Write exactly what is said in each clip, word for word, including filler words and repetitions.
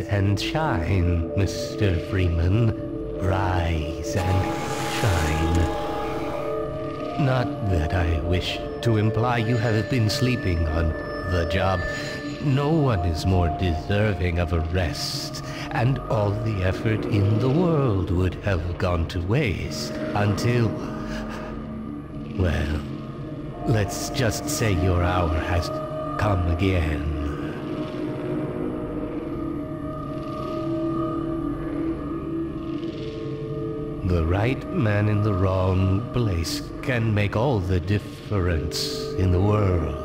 rise and shine, Mister Freeman. Rise and shine. Not that I wish to imply you have been sleeping on the job. No one is more deserving of a rest, and all the effort in the world would have gone to waste until... well, let's just say your hour has come again. The right man in the wrong place can make all the difference in the world.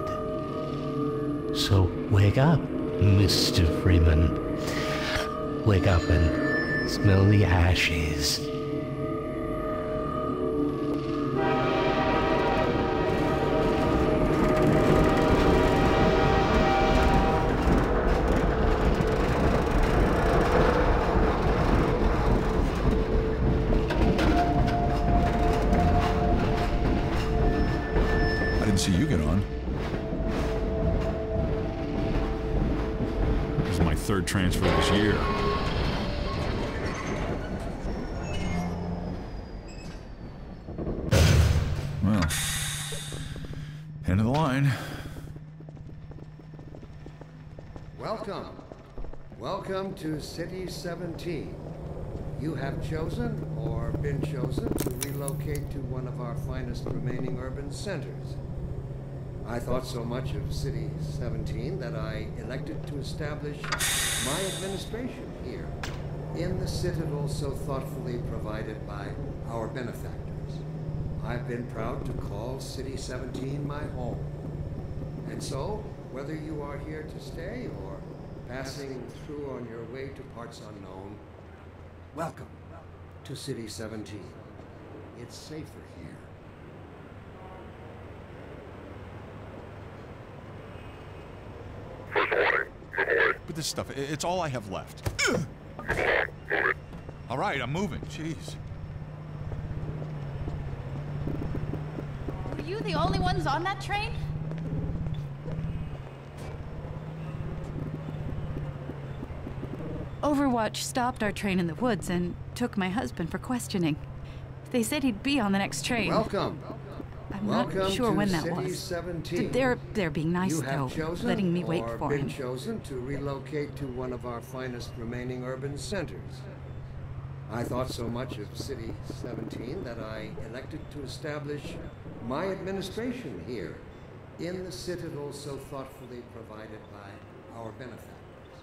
So wake up, Mister Freeman. Wake up and smell the ashes. Transfer this year. Well, end of the line. Welcome. Welcome to City seventeen. You have chosen, or been chosen, to relocate to one of our finest remaining urban centers. I thought so much of City seventeen that I elected to establish my administration here, in the Citadel so thoughtfully provided by our benefactors. I've been proud to call City seventeen my home. And so, whether you are here to stay or passing through on your way to parts unknown, welcome to City seventeen. It's safer here. But this stuff, it's all I have left. All right, I'm moving. Jeez. Were you the only ones on that train? Overwatch stopped our train in the woods and took my husband for questioning. They said he'd be on the next train. Welcome. I'm Welcome not sure when that City was. seventeen. They're, they're being nice, though, letting me wait for him. You have chosen to relocate to one of our finest remaining urban centers. I thought so much of City seventeen that I elected to establish my administration here, in the Citadel so thoughtfully provided by our benefactors.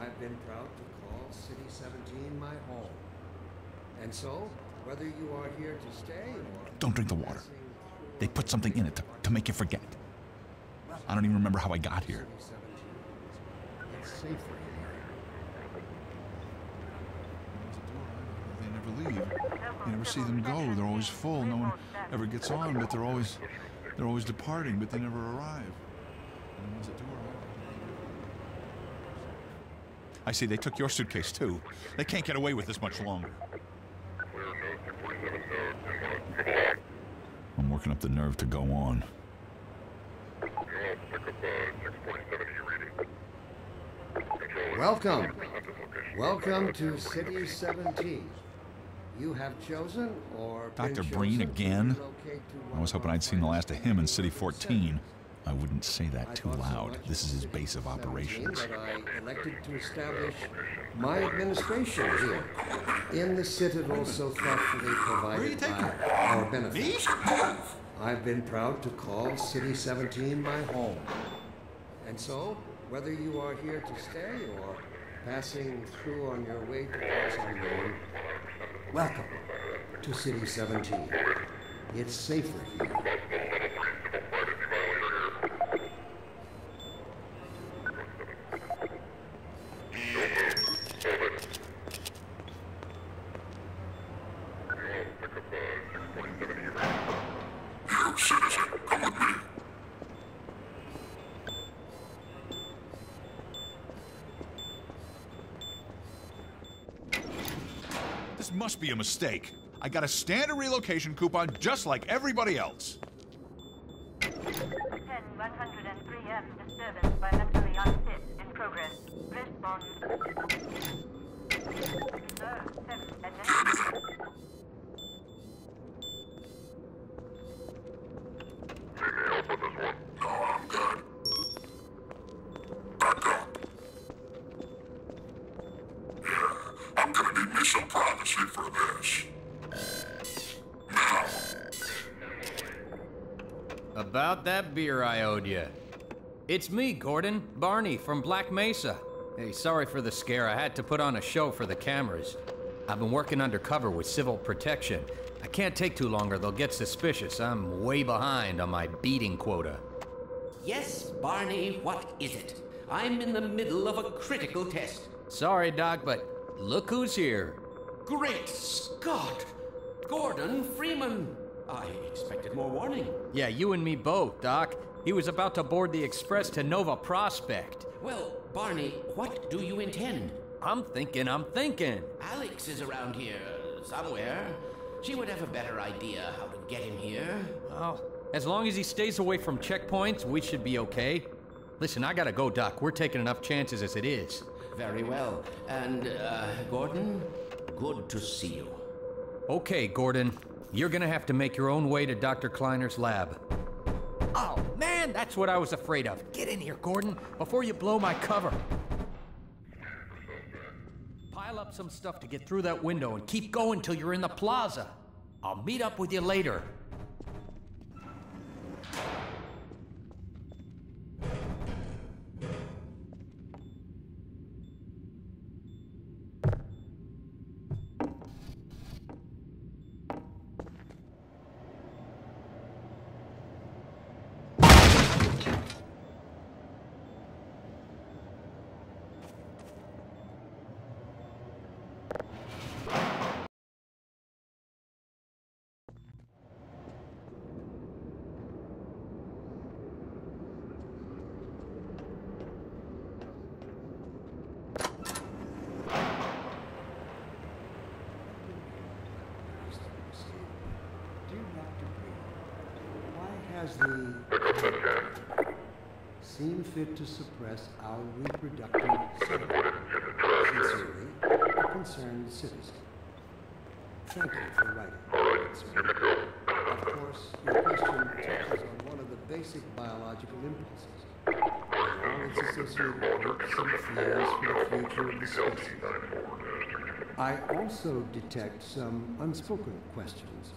I've been proud to call City seventeen my home. And so, whether you are here to stay or... Don't drink the water. They put something in it to, to make you forget. I don't even remember how I got here. They never leave. You never see them go. They're always full. No one ever gets on, but they're always they're always departing, but they never arrive. And the ones that do arrive. I see. They took your suitcase too. They can't get away with this much longer. I'm working up the nerve to go on. Welcome. Welcome to City seventeen. You have chosen or Doctor Breen again? I was hoping I'd seen the last of him in City fourteen. I wouldn't say that too loud. This is his base of operations. I elected to establish my administration here in the Citadel so thoughtfully provided by our benefits. I've been proud to call City seventeen my home. And so, whether you are here to stay or passing through on your way to Boston, welcome to City seventeen. It's safer here. Must be a mistake. I got a standard relocation coupon just like everybody else. ten one oh three M disturbance by mentally unfit in progress. Westbound. Sir, seven, advance. About that beer I owed you. It's me, Gordon, Barney from Black Mesa. Hey, sorry for the scare. I had to put on a show for the cameras. I've been working undercover with Civil Protection. I can't take too long or they'll get suspicious. I'm way behind on my beating quota. Yes, Barney, what is it? I'm in the middle of a critical test. Sorry, Doc, but look who's here. Great Scott! Gordon Freeman! I expected more warning. Yeah, you and me both, Doc. He was about to board the express to Nova Prospect. Well, Barney, what do you intend? I'm thinking, I'm thinking. Alyx is around here, somewhere. She would have a better idea how to get him here. Well, as long as he stays away from checkpoints, we should be okay. Listen, I gotta go, Doc. We're taking enough chances as it is. Very well. And, uh, Gordon, good to see you. Okay, Gordon. You're gonna have to make your own way to Doctor Kleiner's lab. Oh, man, that's what I was afraid of. Get in here, Gordon, before you blow my cover. Pile up some stuff to get through that window and keep going till you're in the plaza. I'll meet up with you later. Seem fit to suppress our reproductive sincerely concerned citizens. Thank you for writing. Right, of course, your question touches on one of the basic biological impulses. It's associated with some fears for the future of the species. I also detect some unspoken questions.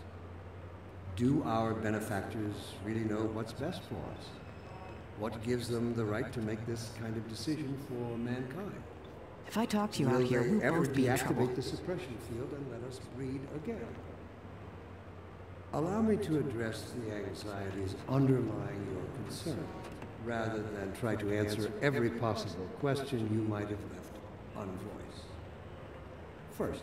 Do our benefactors really know what's best for us? What gives them the right to make this kind of decision for mankind? If I talk to you out here, we'll both be in trouble. Deactivate the suppression field and let us breed again. Allow me to address the anxieties underlying your concern, rather than try to answer every possible question you might have left unvoiced. First,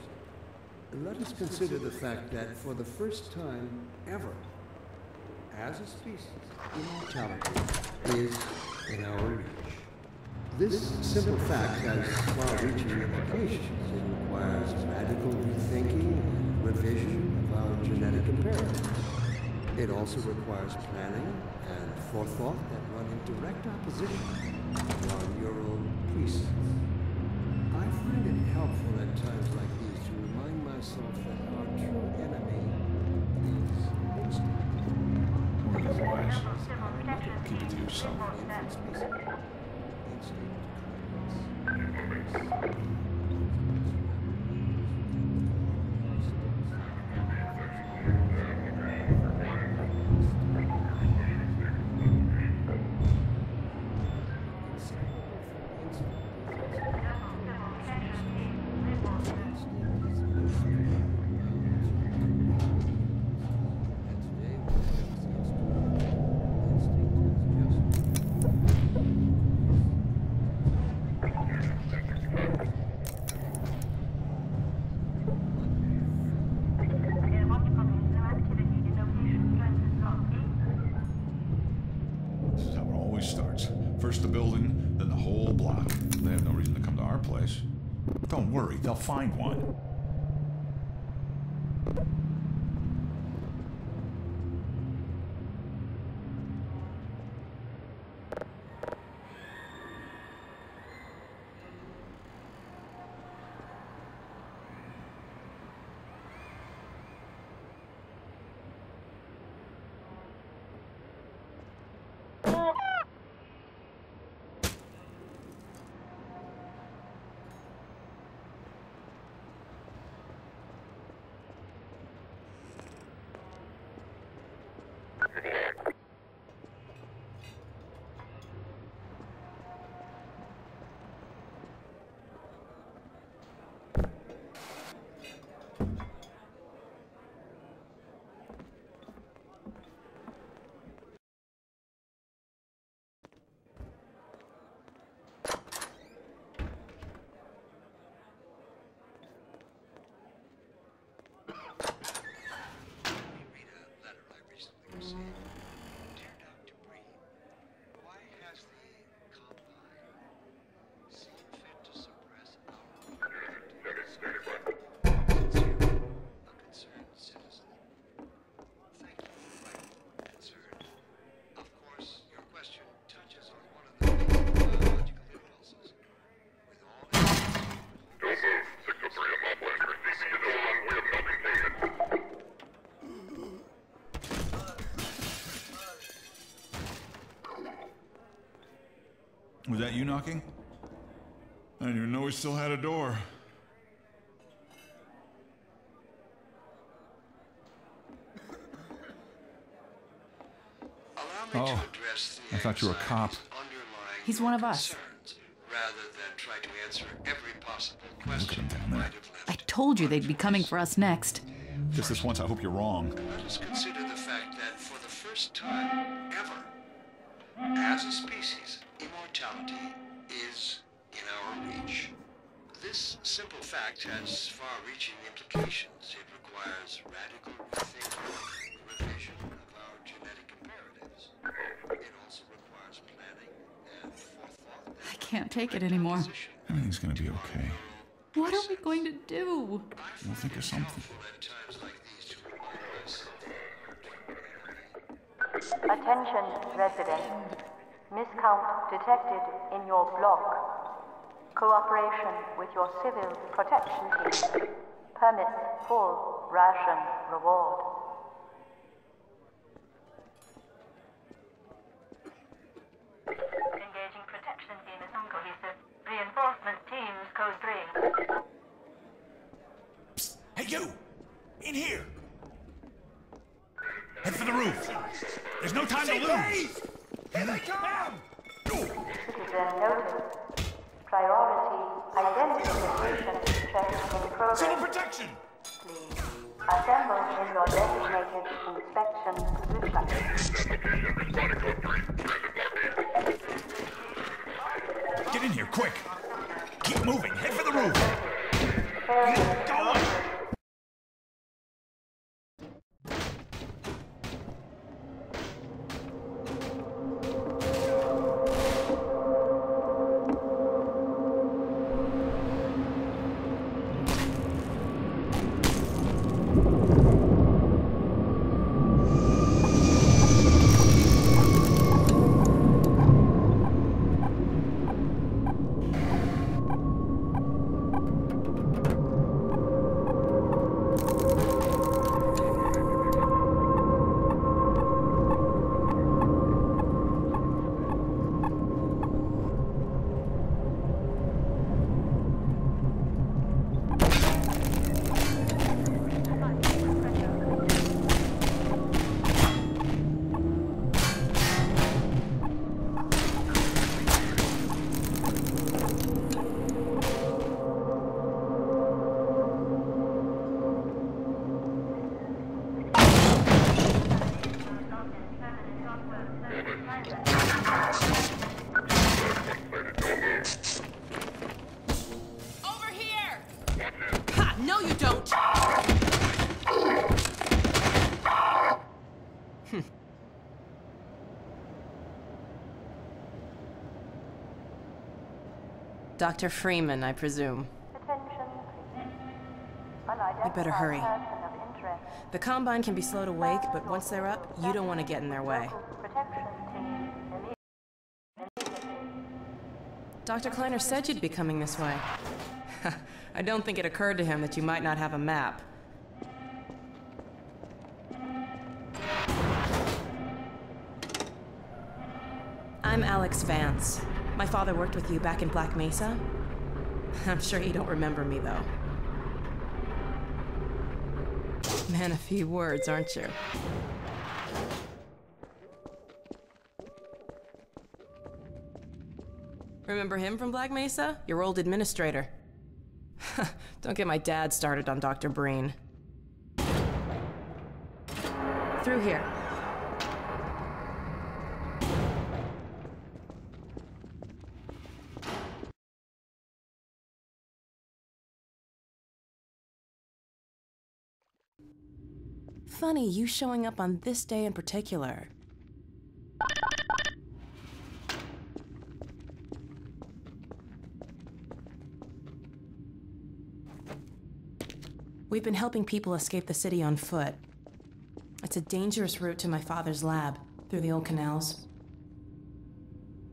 let us consider the fact that for the first time ever, as a species, immortality is in our reach. This simple fact has far-reaching implications. It requires radical rethinking and revision of our genetic imperatives. It also requires planning and forethought that run in direct opposition to our neural precepts. I find it helpful at times like these to remind myself that our true enemy is instinct. Otherwise, I can keep it to yourself. They'll find one. Was that you knocking? I didn't even know we still had a door. Allow me oh, to address the I thought you were a cop. He's one of us. Rather than try to answer every possible question. I told you they'd be coming for us next. Just this once, I hope you're wrong. Let us consider the fact that for the first time ever, as a species, immortality is in our reach. This simple fact has far-reaching implications. It requires radical rethinking and revision of our genetic imperatives. It also requires planning and forethought. I can't take it anymore. Everything's gonna be okay. What are we going to do? We'll think of something. Attention, residents. Miscount detected in your block. Cooperation with your civil protection team permits full ration reward. Engaging protection team is uncohesive. Reinforcement teams code three. Psst. Hey you! In here! Head for the roof! There's no time Say to lose! Please. Here they come! Citizen notice. Priority identification check in progress. Civil protection! Please, assemble in your designated inspection position. Get in here, quick! Keep moving, head for the roof! Fair Go on! Doctor Freeman, I presume. You better hurry. The Combine can be slow to wake, but once they're up, you don't want to get in their way. Doctor Kleiner said you'd be coming this way. I don't think it occurred to him that you might not have a map. I'm Alyx Vance. My father worked with you back in Black Mesa. I'm sure you don't remember me, though. Man of few words, aren't you? Remember him from Black Mesa? Your old administrator. Don't get my dad started on Doctor Breen. Through here. Funny, you showing up on this day in particular. We've been helping people escape the city on foot. It's a dangerous route to my father's lab, through the old canals.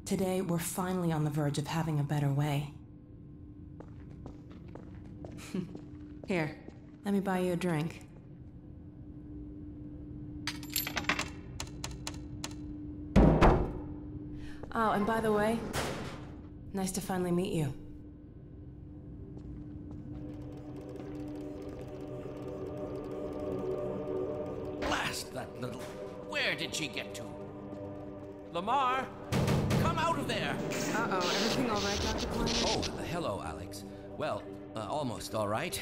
Today, we're finally on the verge of having a better way. Here, let me buy you a drink. Oh, and by the way, Nice to finally meet you. Blast that little... Where did she get to? Lamar! Come out of there! Uh-oh, everything all right, Doctor Kleiner? Oh, hello, Alyx. Well, uh, almost all right.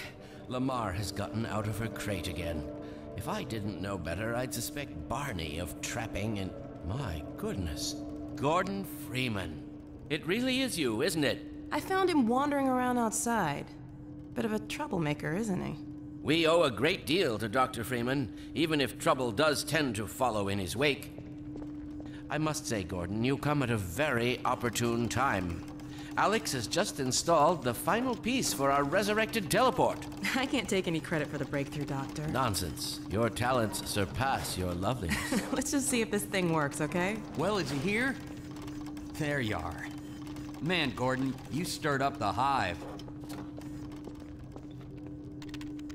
Lamar has gotten out of her crate again. If I didn't know better, I'd suspect Barney of trapping and... My goodness. Gordon Freeman. It really is you, isn't it? I found him wandering around outside. Bit of a troublemaker, isn't he? We owe a great deal to Doctor Freeman, even if trouble does tend to follow in his wake. I must say, Gordon, you come at a very opportune time. Alyx has just installed the final piece for our resurrected teleport. I can't take any credit for the breakthrough, Doctor. Nonsense. Your talents surpass your loveliness. Let's just see if this thing works, okay? Well, is he here? There you are. Man, Gordon, you stirred up the hive.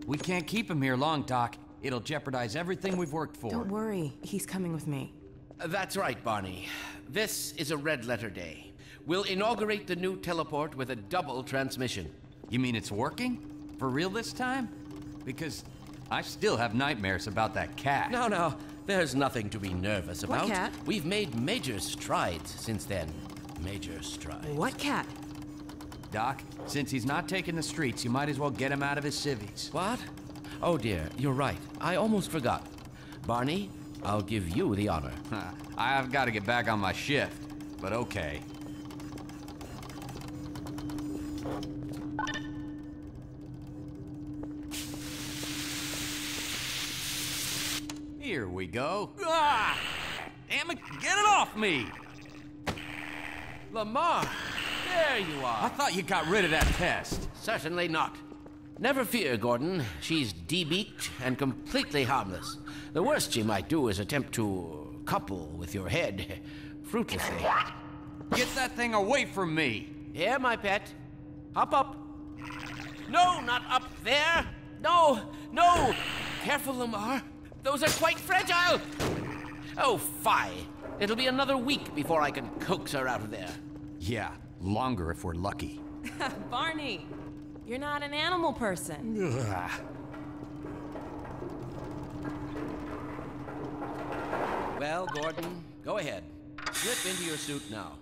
We can't keep him here long, Doc. It'll jeopardize everything we've worked for. Don't worry. He's coming with me. That's right, Barney. This is a red-letter day. We'll inaugurate the new teleport with a double transmission. You mean it's working? For real this time? Because I still have nightmares about that cat. No, no. There's nothing to be nervous about. What cat? We've made major strides since then. Major strides. What cat? Doc, since he's not taking the streets, you might as well get him out of his civvies. What? Oh dear, you're right. I almost forgot. Barney, I'll give you the honor. I've got to get back on my shift, but okay. Here we go. Ah! Damn it, get it off me! Lamar, there you are. I thought you got rid of that pest. Certainly not. Never fear, Gordon. She's de-beaked and completely harmless. The worst she might do is attempt to couple with your head, fruitlessly. Get that thing away from me! Here, yeah, my pet. Hop up. No, not up there. No, no. Careful, Lamar. Those are quite fragile. Oh, fie. It'll be another week before I can coax her out of there. Yeah, longer if we're lucky. Barney, you're not an animal person. Ugh. Well, Gordon, go ahead. Slip into your suit now.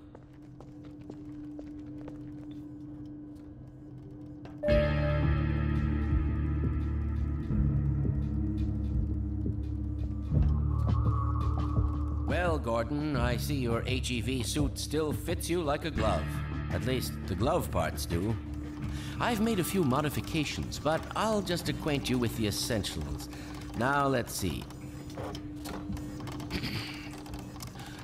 Well, Gordon, I see your H E V suit still fits you like a glove. At least, the glove parts do. I've made a few modifications, but I'll just acquaint you with the essentials. Now, let's see.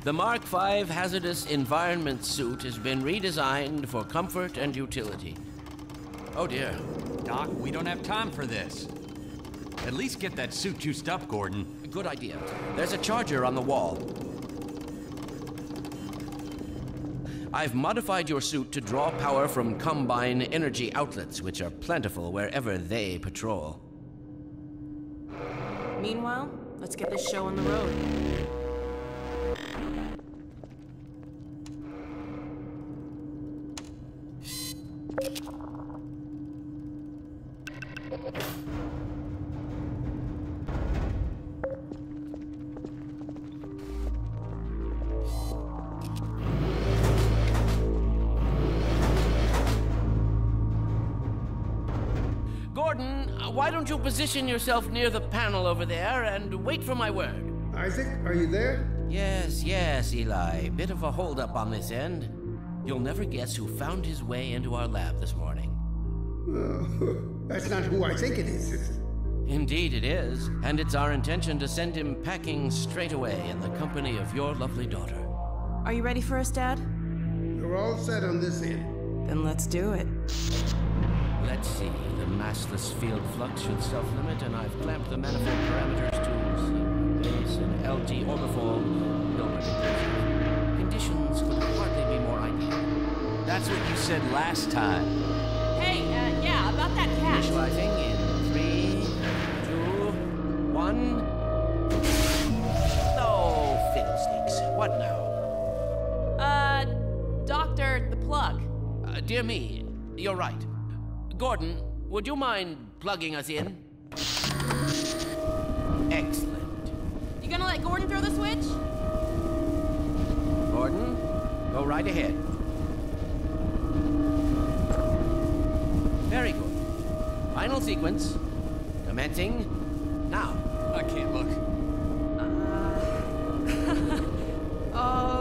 The Mark five hazardous environment suit has been redesigned for comfort and utility. Oh, dear. Doc, we don't have time for this. At least get that suit juiced up, Gordon. Good idea. There's a charger on the wall. I've modified your suit to draw power from Combine energy outlets, which are plentiful wherever they patrol. Meanwhile, let's get this show on the road. Why don't you position yourself near the panel over there and wait for my word? Isaac, are you there? Yes, yes, Eli. Bit of a holdup on this end. You'll never guess who found his way into our lab this morning. Uh, that's not who I think it is. Indeed it is, and it's our intention to send him packing straight away in the company of your lovely daughter. Are you ready for us, Dad? We're all set on this end. Then let's do it. Let's see, the massless field flux should self-limit, and I've clamped the manifold parameters to base and L T orbiform. No conditions could hardly be more ideal. That's what you said last time. Hey, uh, yeah, about that cat. Visualizing in three, two, one. No fiddlesticks. What now? Uh, Doctor, the plug. Dear me, you're right. Gordon, would you mind plugging us in? Excellent. You gonna let Gordon throw the switch? Gordon, go right ahead. Very good. Final sequence. Commencing now. I can't look. Uh... okay. Oh, it's... oh!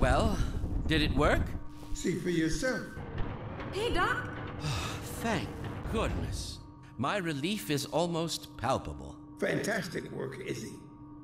Well, did it work? See for yourself. Hey, Doc. Oh, thank goodness. My relief is almost palpable. Fantastic work, Izzy.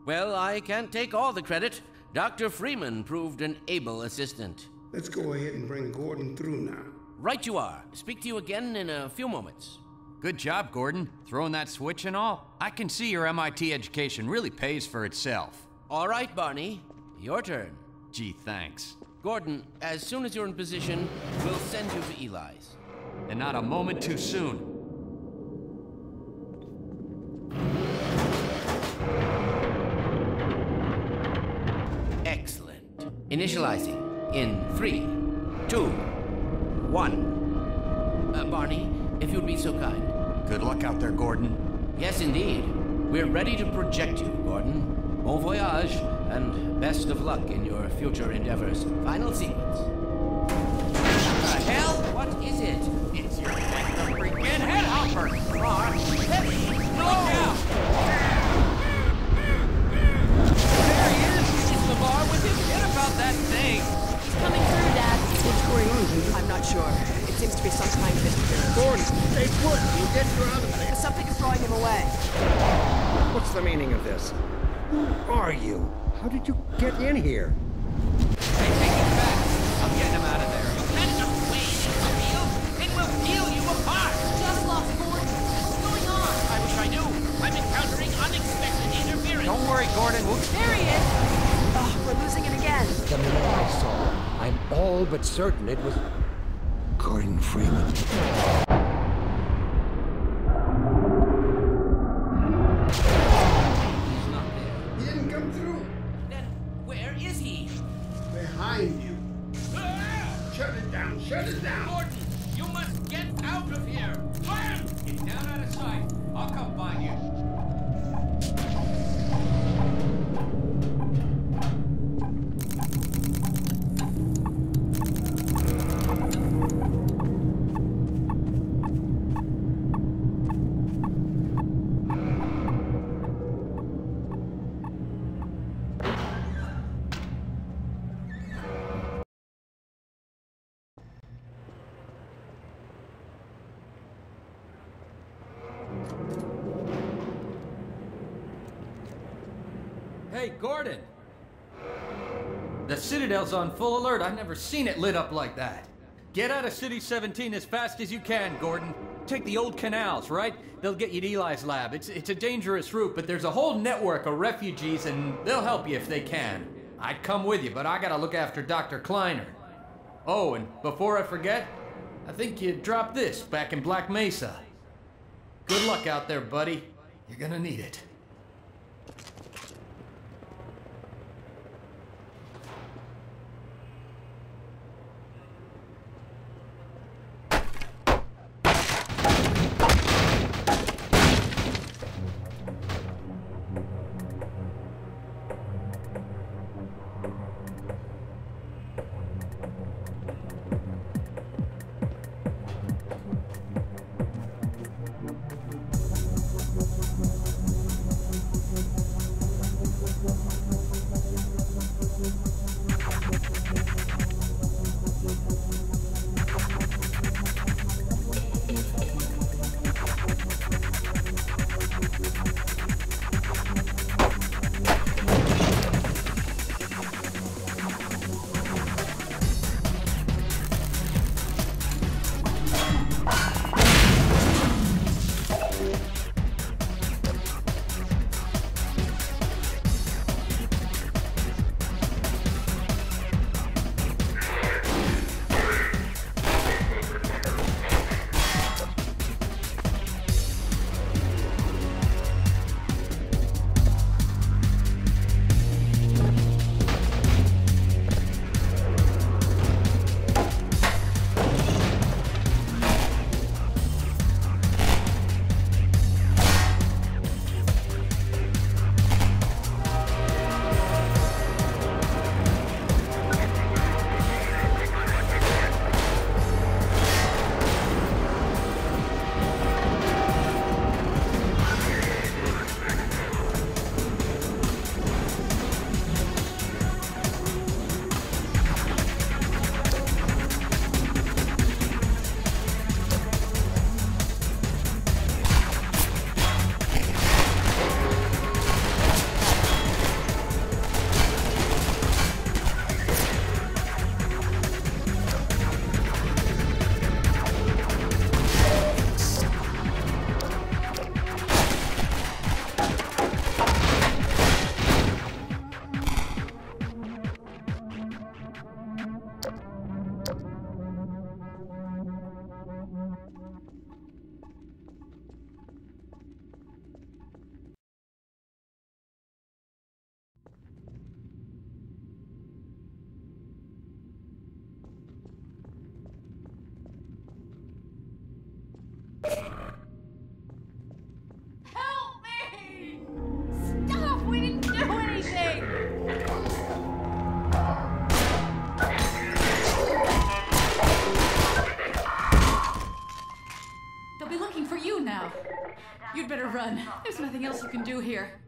Well, I can't take all the credit. Doctor Freeman proved an able assistant. Let's go ahead and bring Gordon through now. Right you are. Speak to you again in a few moments. Good job, Gordon. Throwing that switch and all. I can see your M I T education really pays for itself. All right, Barney. Your turn. Gee, thanks. Gordon, as soon as you're in position, we'll send you to Eli's. And not a moment too soon. Excellent. Initializing in three, two, one. Uh, Barney, if you'd be so kind. Good luck out there, Gordon. Yes, indeed. We're ready to project you, Gordon. Bon voyage, and best of luck in your future endeavors. Final sequence. What the hell? What is it? It's your freaking headhopper, Mark. Heavy. Look out! Lamar with his head about that thing. He's coming through, Dad. What's going on here? I'm not sure. It seems to be some kind of interference. Gordon, stay put. You'll get her out of there. Something is throwing him away. What's the meaning of this? Who are you? How did you get in here? Hey, take it back. I'm getting him out of there. You cannot wait until you. It will peel you apart. Just lost Gordon. What's going on? I wish I knew. I'm encountering unexpected interference. Don't worry, Gordon. Oops. There he is. Oh, we're losing it again. The minute I saw, I'm all but certain it was Gordon Freeman. He's not there. He didn't come through. Then where is he? Behind you. Ah! Shut it down. Shut it down. Gordon, you must get out of here. Fire! Get down out of sight. I'll come find you. Hey, Gordon! The Citadel's on full alert. I've never seen it lit up like that. Get out of City seventeen as fast as you can, Gordon. Take the old canals, right? They'll get you to Eli's lab. It's, it's a dangerous route, but there's a whole network of refugees, and they'll help you if they can. I'd come with you, but I gotta look after Doctor Kleiner. Oh, and before I forget, I think you dropped this back in Black Mesa. Good luck out there, buddy. You're gonna need it. done. There's nothing else you can do here.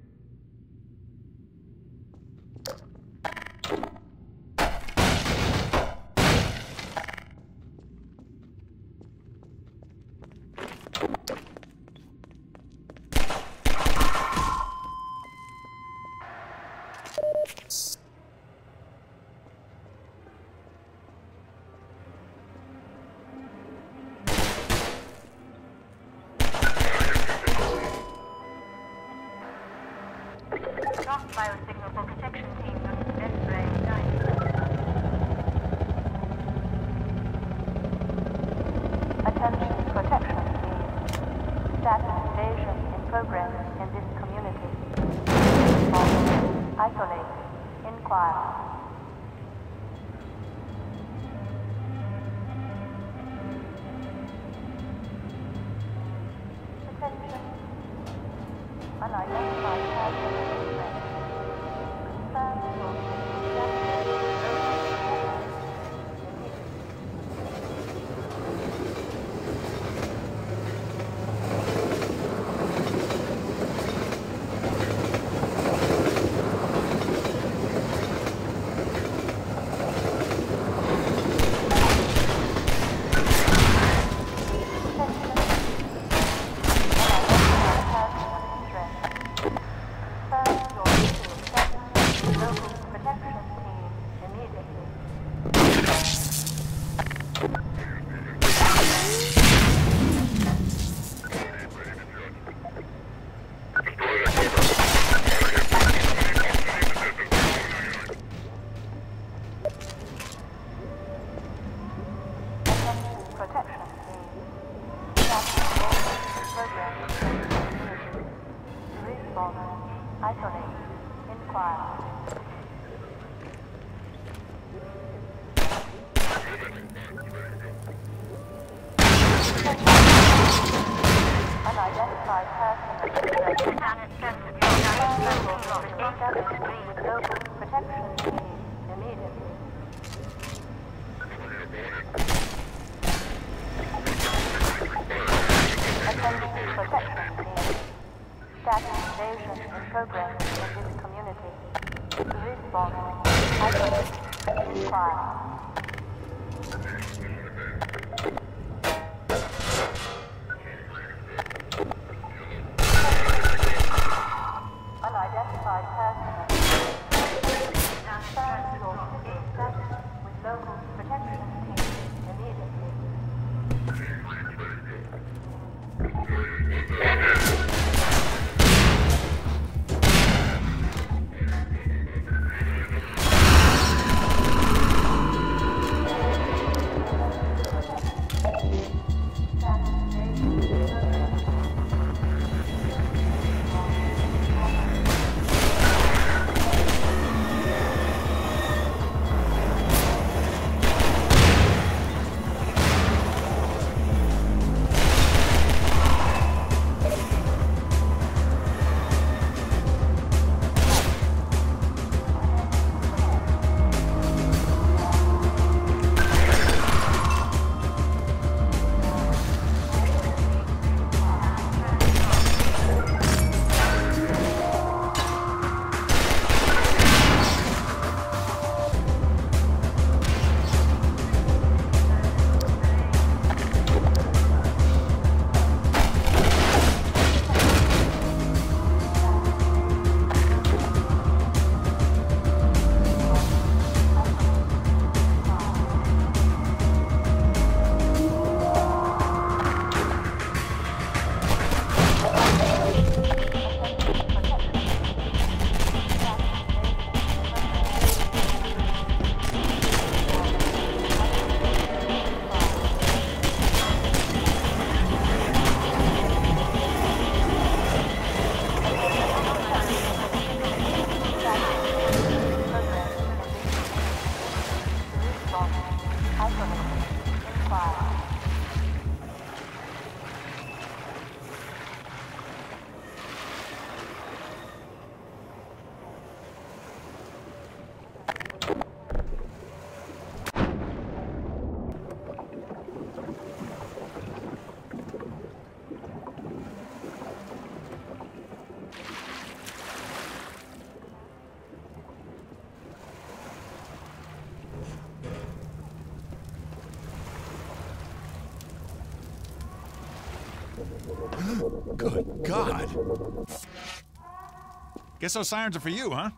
Good God! Guess those sirens are for you, huh?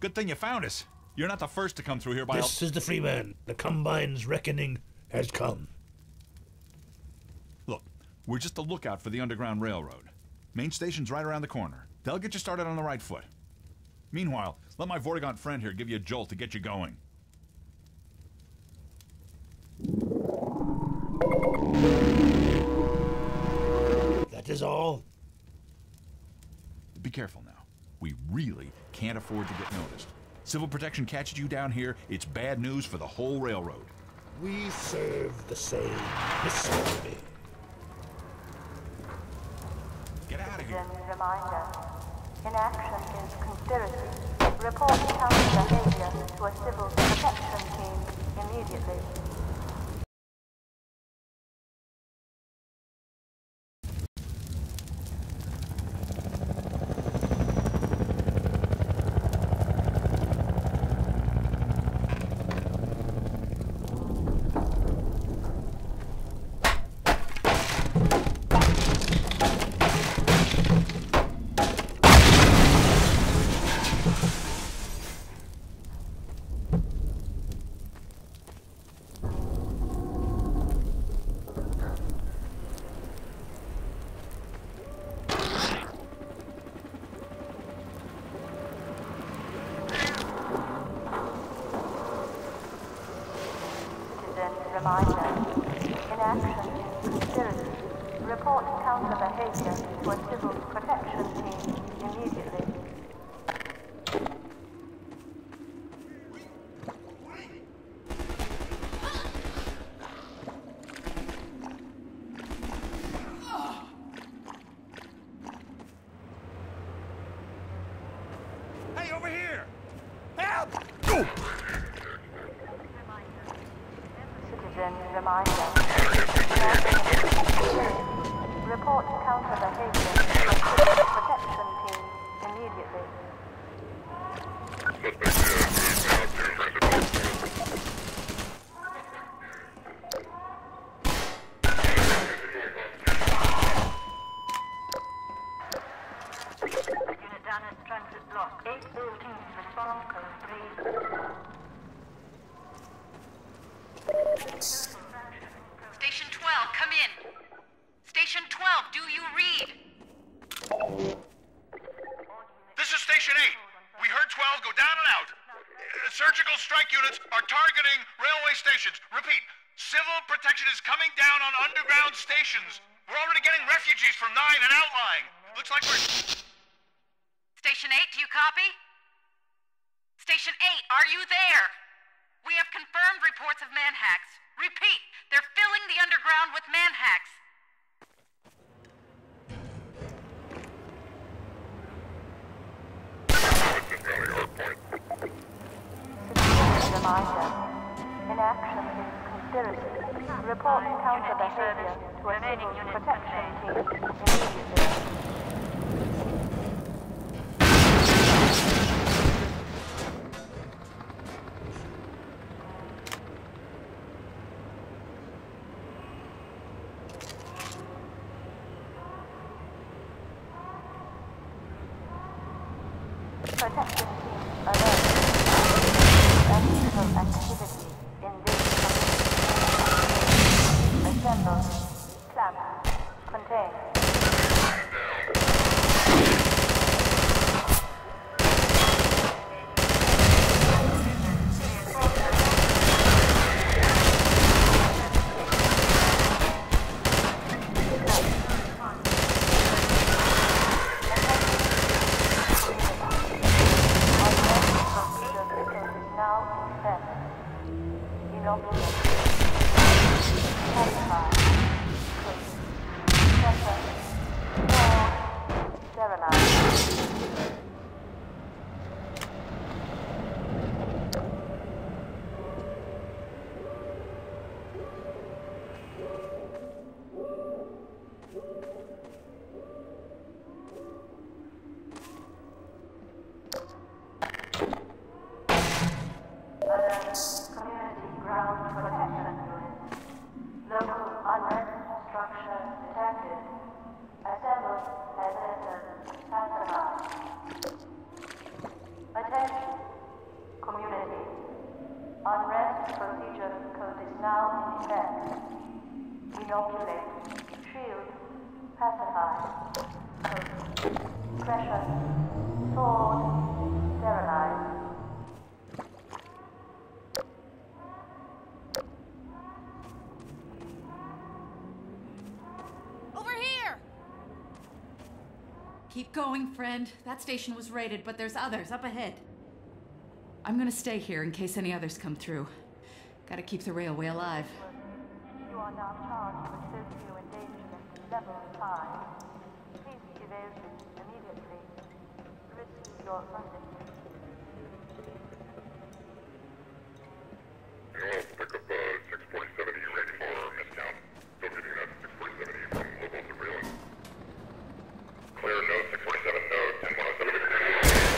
Good thing you found us. You're not the first to come through here by... This is the free man. The Combine's reckoning has come. Look, we're just a lookout for the Underground Railroad. Main station's right around the corner. They'll get you started on the right foot. Meanwhile, let my Vortigaunt friend here give you a jolt to get you going. That is all. Be careful now. We really can't afford to get noticed. Civil Protection catches you down here, it's bad news for the whole railroad. We serve the same mystery. Get out of here. Reminder. Inaction is conspiracy. Report counter behavior to a Civil Protection team immediately. Local unrest structure detected. Arrest procedure code is now in effect. Inoculate. Shield. Pacified. Code. Pressure. Sword. Sterilize. Over here! Keep going, friend. That station was raided, but there's others up ahead. I'm gonna stay here in case any others come through. Gotta keep the railway alive. You are now charged with socio endangerment level five. Please evasion immediately. Receive your funding. Hello, pick up uh, six point seven E rating for Midtown. Still getting that six point seven E from locals of Raylan. Clear no six point seven, no ten point one seven.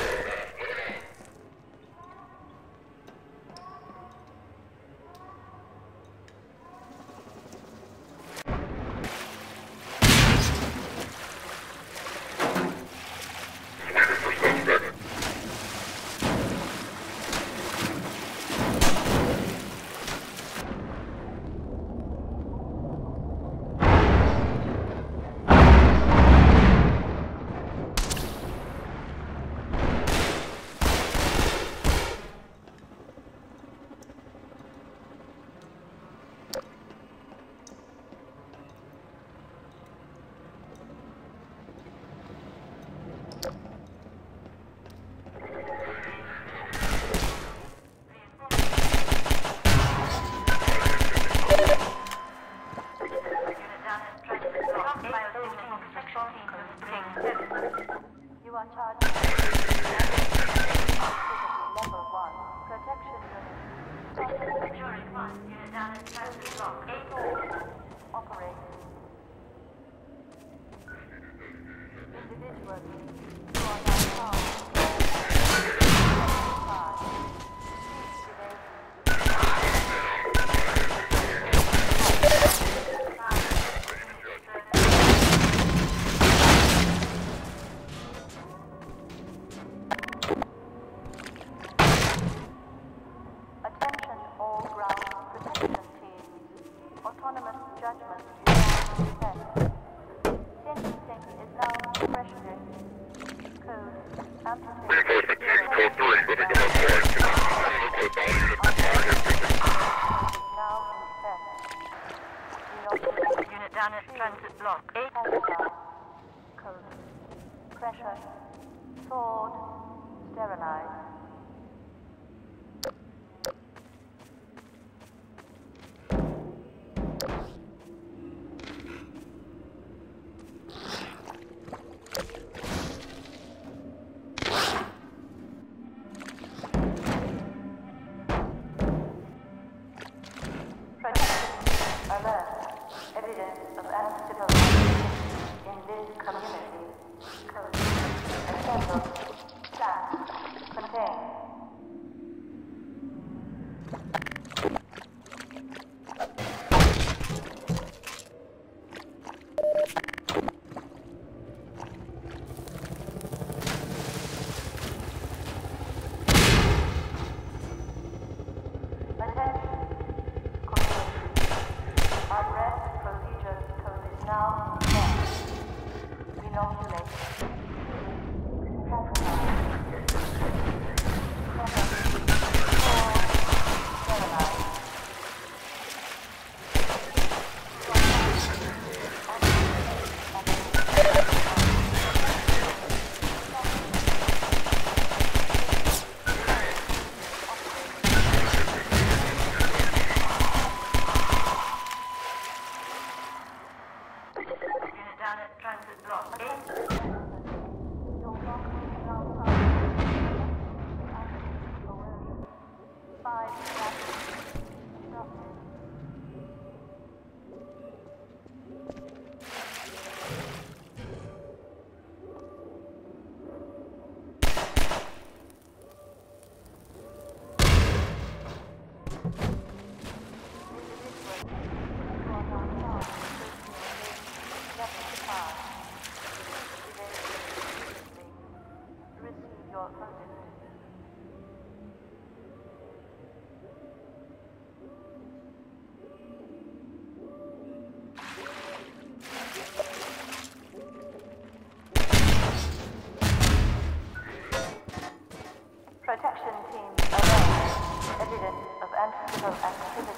activity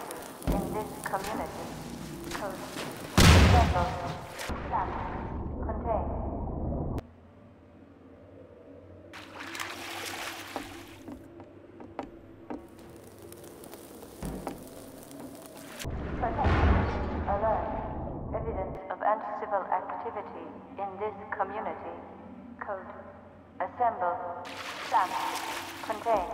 in this community. Code Level Plan Contained. Protect. Alert. Evidence of anti-civil activity in this community. Code Assemble Plan Contained.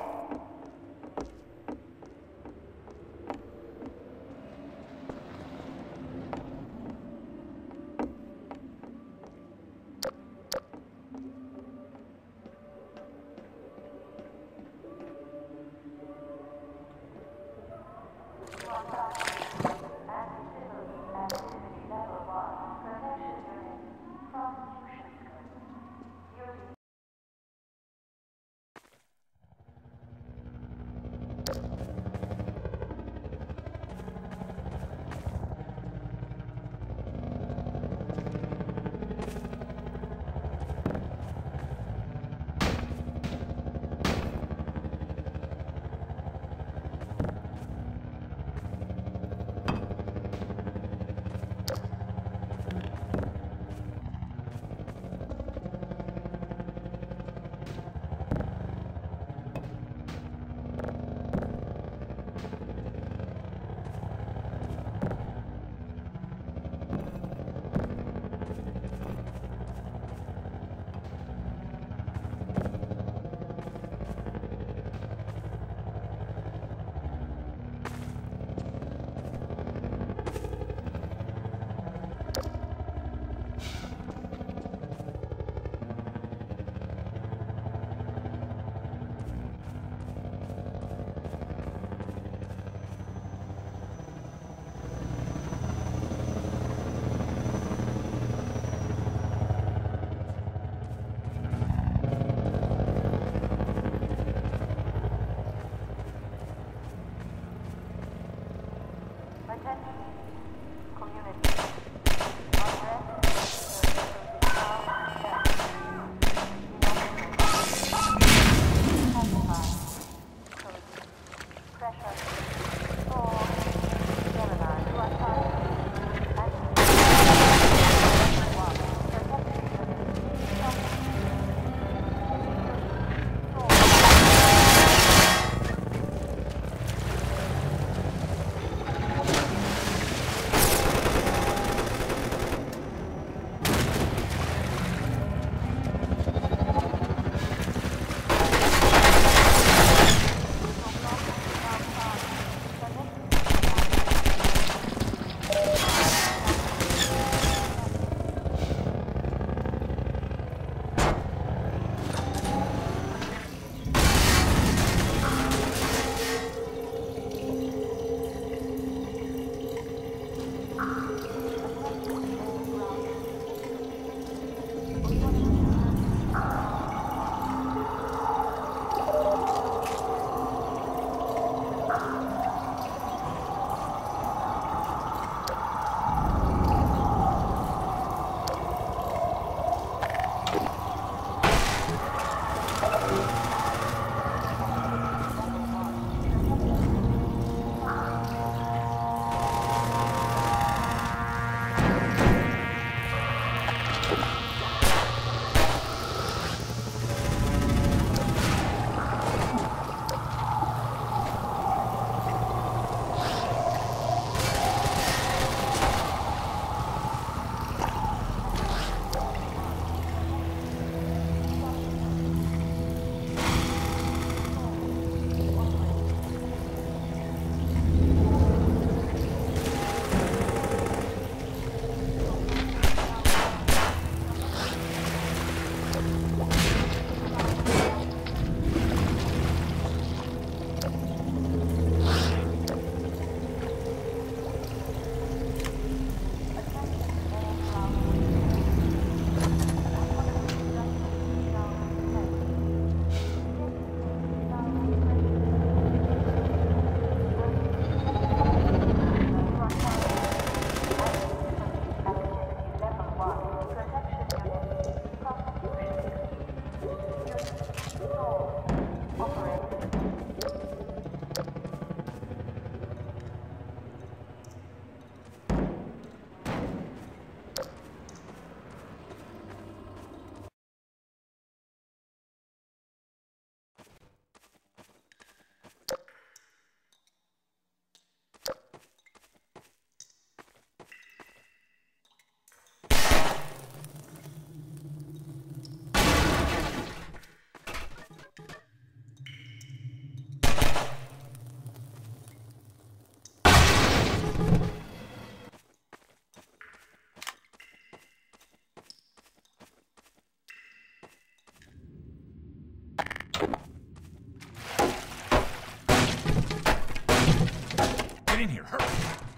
in here, hurry!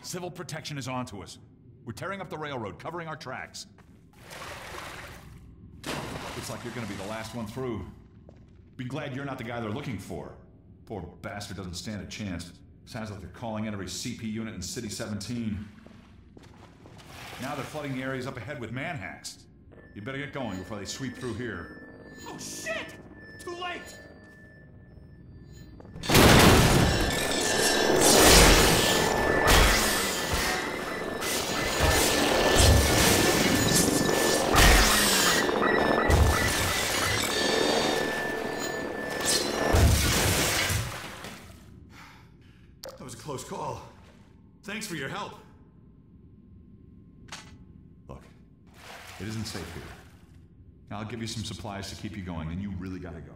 Civil Protection is onto us. We're tearing up the railroad, covering our tracks. Looks like you're gonna be the last one through. Be glad you're not the guy they're looking for. Poor bastard doesn't stand a chance. Sounds like they're calling in every C P unit in City seventeen. Now they're flooding the areas up ahead with manhacks. You better get going before they sweep through here. Oh shit! Too late! That was a close call. Thanks for your help. It isn't safe here. Now I'll give you some supplies to keep you going, and you really gotta go.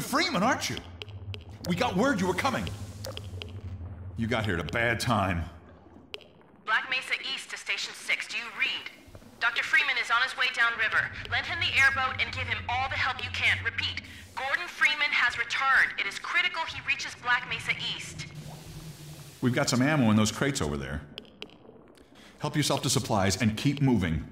Freeman, aren't you? We got word you were coming. You got here at a bad time. Black Mesa East to Station Six. Do you read? Doctor Freeman is on his way downriver. Lend him the airboat and give him all the help you can. Repeat, Gordon Freeman has returned. It is critical he reaches Black Mesa East. We've got some ammo in those crates over there. Help yourself to supplies and keep moving.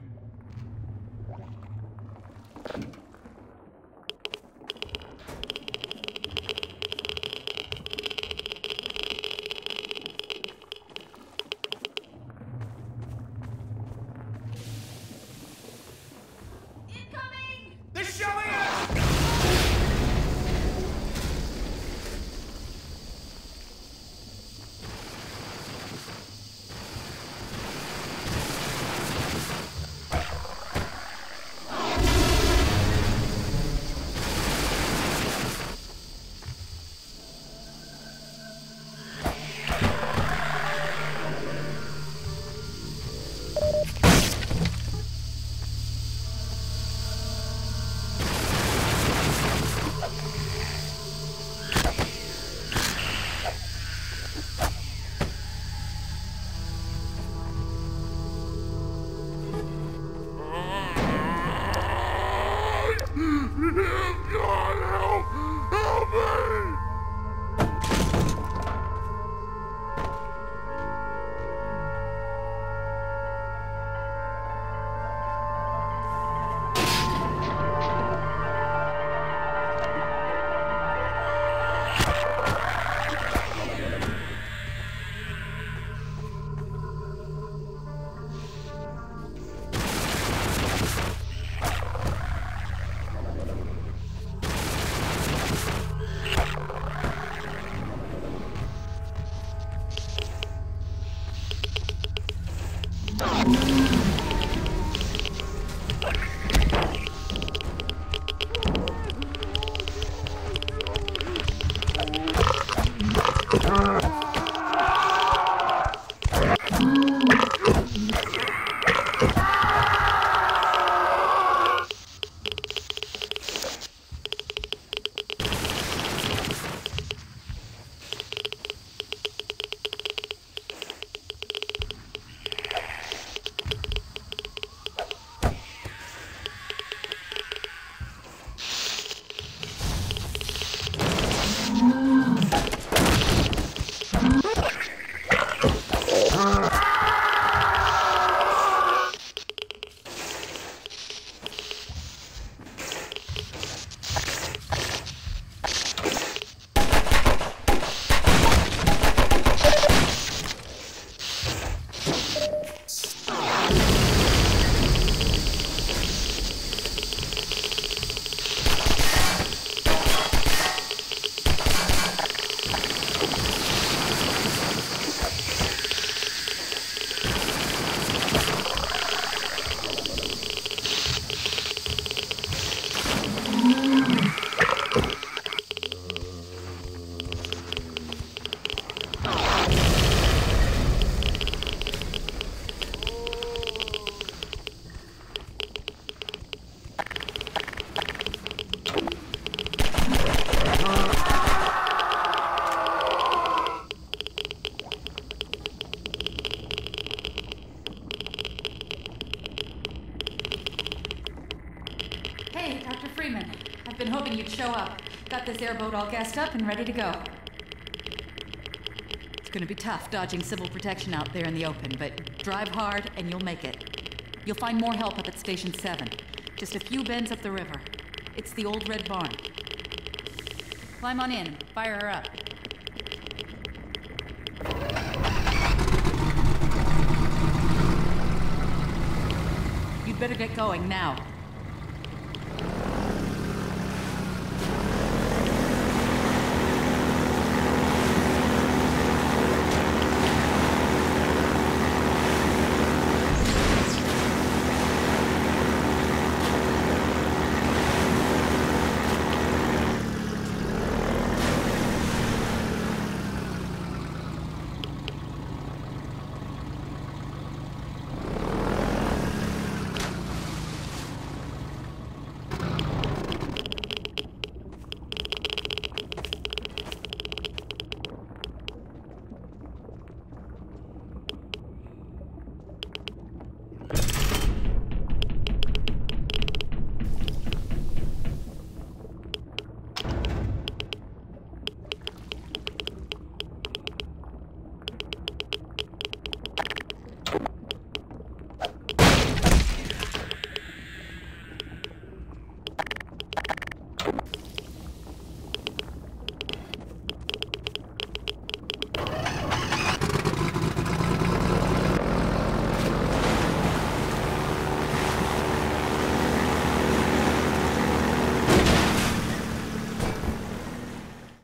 should show up. Got this airboat all gassed up and ready to go. It's gonna be tough dodging civil protection out there in the open, but drive hard and you'll make it. You'll find more help up at Station seven. Just a few bends up the river. It's the old red barn. Climb on in. Fire her up. You'd better get going now.